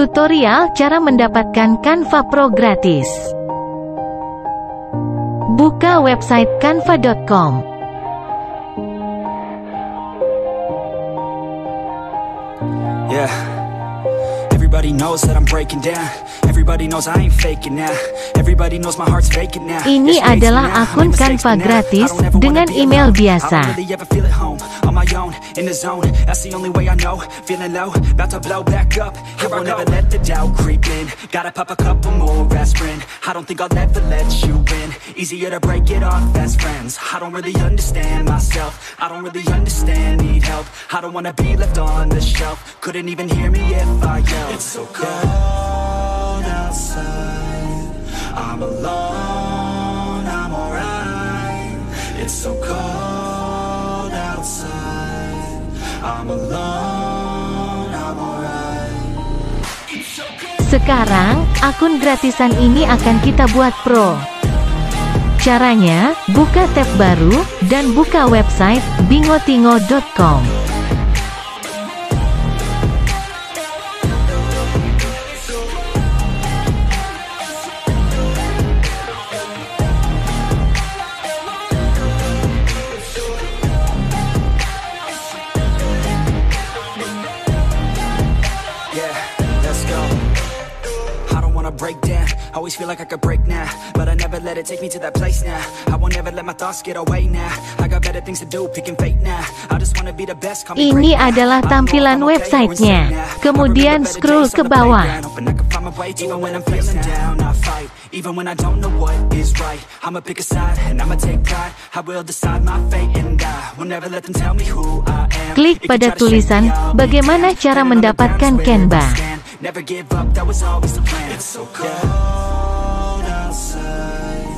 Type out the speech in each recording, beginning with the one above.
Tutorial cara mendapatkan Canva Pro gratis. Buka website canva.com. Yeah. Everybody knows that I'm breaking down. Everybody knows I ain't faking now. Everybody knows my heart's faking now. Ini adalah akun Canva gratis dengan email biasa. It's so cold outside, I'm alone, I'm alright. It's so cold outside, I'm alone, I'm alright. Sekarang, akun gratisan ini akan kita buat pro. Caranya, buka tab baru, dan buka website bingotingo.com. Breakdown. I always feel like I could break now, but I never let it take me to that place now. I won't ever let my thoughts get away now. I got better things to do, picking fate now. I just want to be the best. Ini adalah tampilan websitenya. Kemudian scroll ke bawah. Even when I'm feeling down, I fight. Even when I don't know what is right, I'ma pick a side and I'ma take pride. I will decide my fate and I will never let them tell me who I am. Klik pada tulisan bagaimana cara mendapatkan Canva. Never give up, that was always the plan. It's so cold outside.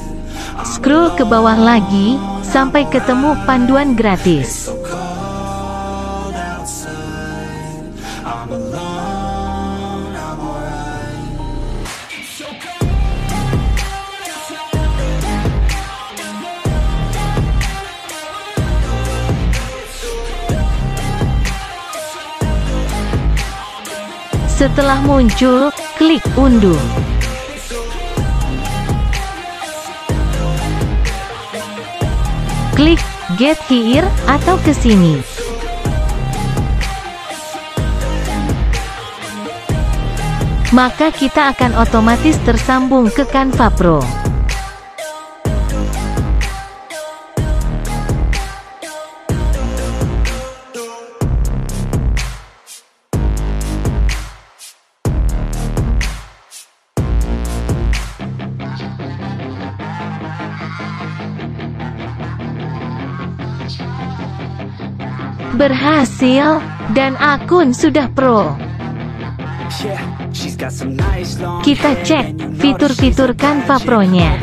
Scroll ke bawah lagi sampai ketemu panduan gratis. It's so cold outside. I'm alone, I'm alright. It's so cold. Setelah muncul, klik unduh. Klik Get Here atau ke sini. Maka kita akan otomatis tersambung ke Canva Pro. Berhasil, dan akun sudah pro. Kita cek fitur-fitur Canva Pro-nya.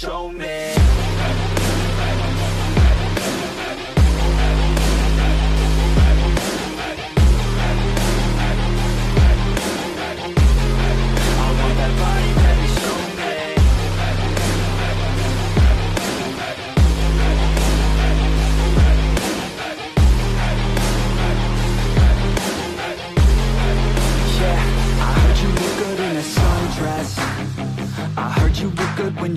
Show me. Yeah, I heard you look good in a sundress. good when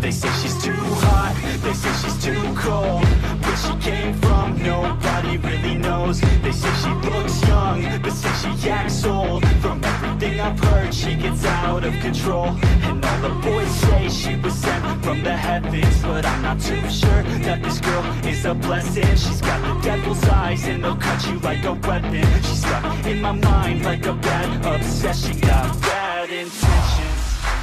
They say she's too hot, they say she's too cold. Where she came from, nobody really knows. They say she looks young, but say she acts old. From everything I've heard, she gets out of control. And all the boys say she was sent from the heavens, but I'm not too sure that this girl is a blessing. She's got the devil's eyes and they'll cut you like a weapon. She's stuck in my mind like a bad obsession. She got bad intentions.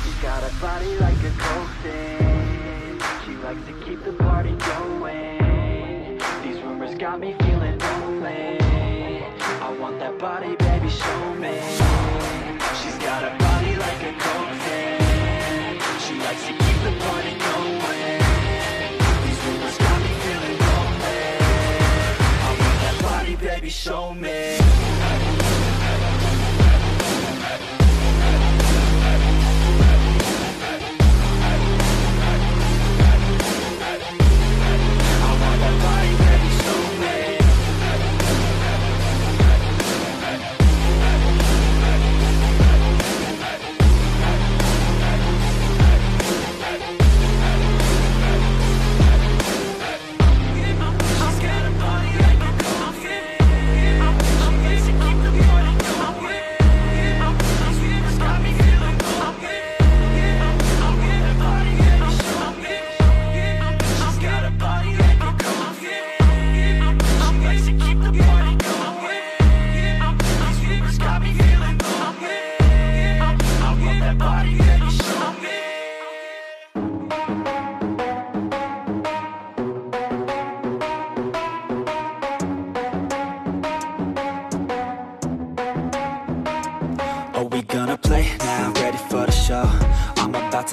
She got a body like a coke thing. She likes to keep the party going. These rumors got me feeling lonely. I want that body, baby, show me. She's got a body like a coke thing. She likes to keep the party going. These rumors got me feeling lonely. I want that body, baby, show me.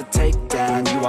To take down, you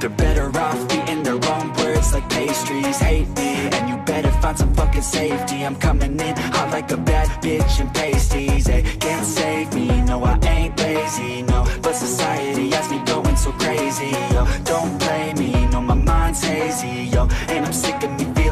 They're better off beating their own words like pastries. Hate me, and you better find some fucking safety. I'm coming in hot like a bad bitch and pasties. They can't save me, no, I ain't lazy, no. But society has me going so crazy, yo. Don't blame me, no, my mind's hazy, yo. And I'm sick of me feeling